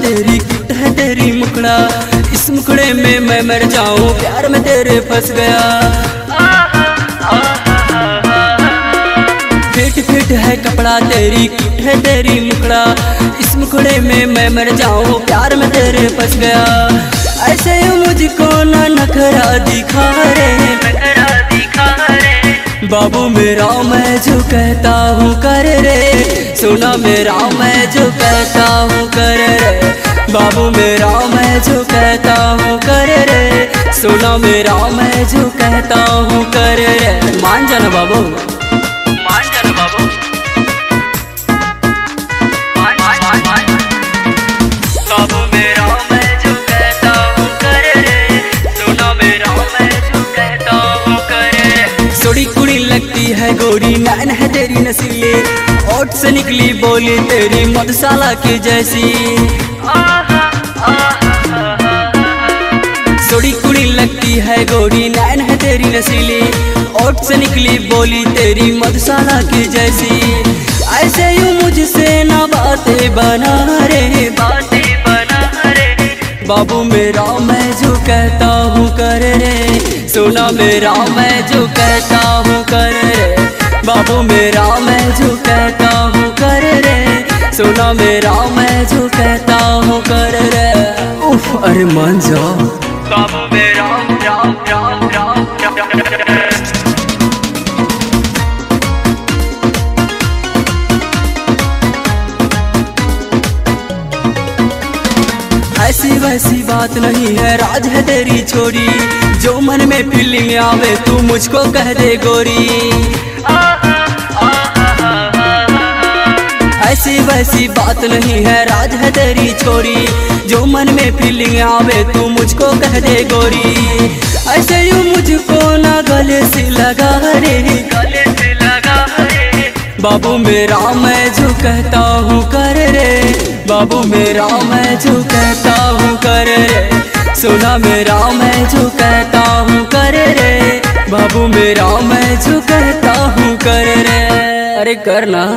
है तेरी मुकड़ा, इस मुकड़े में मैं मर जाऊं, प्यार में तेरे फंस गया। फिट फिट है कपड़ा तेरी, किट है तेरी मुकड़ा, इस मुकड़े में मैं मर जाऊं, प्यार में तेरे फंस गया। ऐसे मुझको ना नखरा दिखा रे बाबू मेरा, मैं जो कहता हूँ कर रे, सुना मेरा मैं जो कहता हूँ कर रे बाबू मेरा, मैं जो कहता हूँ कर रे, सुना मेरा मैं जो कहता हूँ कर रे, मान जाना बाबू, मान जाना बाबू, मान मान मान बाबू मेरा मैं जो कहता हूँ कर रे, सुना मेरा मैं जो कहता हूँ कर रे। सोड़ी कुड़ी लगती है गोरी, नैन है तेरी नसीली, ओठ से निकली बोली तेरी मधुशाला की जैसी। सोड़ी कुड़ी लगती है गोरी, नैन है तेरी नसीली, ओठ से निकली बोली तेरी मधुशाला की जैसी। ऐसे यूं मुझसे ना बातें बना रे, बातें बना रे बाबू मेरा, मैं जो कहता हूँ कर रे, सुना मेरा मैं जो कहता हूँ कर रे बाबू मेरा, मैं जो कहता हूँ कर रे, सुना मेरा मैं जो कहता हूँ कर रे। उफ अरे मान जा बाबू मेरा, राम राम राम राम। ऐसी वैसी बात नहीं है, राज है तेरी छोरी, जो मन में फीलिंग आवे तू मुझको कह दे गोरी। ऐसी वैसी बात नहीं है, राज है तेरी छोरी, जो मन में फीलिंग आवे तू मुझको कह दे गोरी। ऐसे यूं मुझको ना गले से लगा रे, गले से लगा रे बाबू मेरा, मैं जो कहता हूँ कर रे बाबू मेरा, मैं जो कहता हूँ कर रे, सुना मेरा मैं जो कहता हूँ कर रे बाबू मेरा, मैं जो कहता हूँ कर रे। अरे करना।